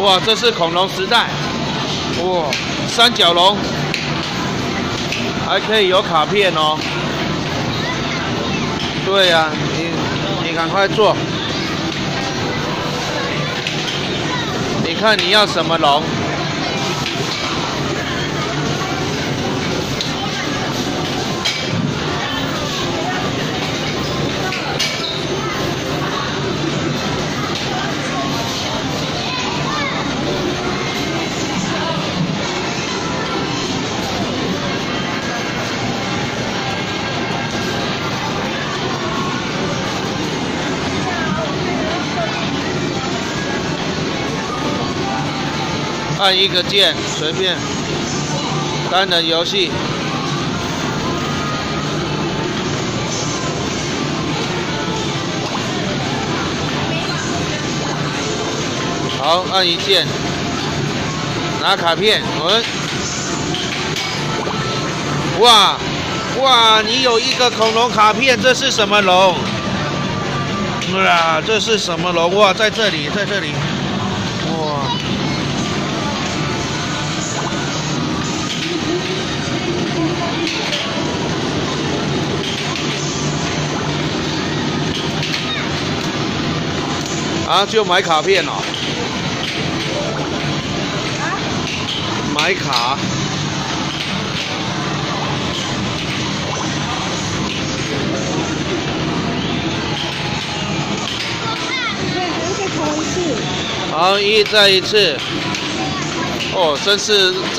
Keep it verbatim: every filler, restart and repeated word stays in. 哇，这是恐龙时代，哇，三角龙，还可以有卡片哦。对呀、啊，你你赶快做。你看你要什么龙？ 按一个键，随便。单人游戏。好，按一键。拿卡片，滚。哇，哇，你有一个恐龙卡片，这是什么龙？啊，这是什么龙？哇，在这里，在这里。 啊，就买卡片哦，买卡，好，一再一次，哦，真是真。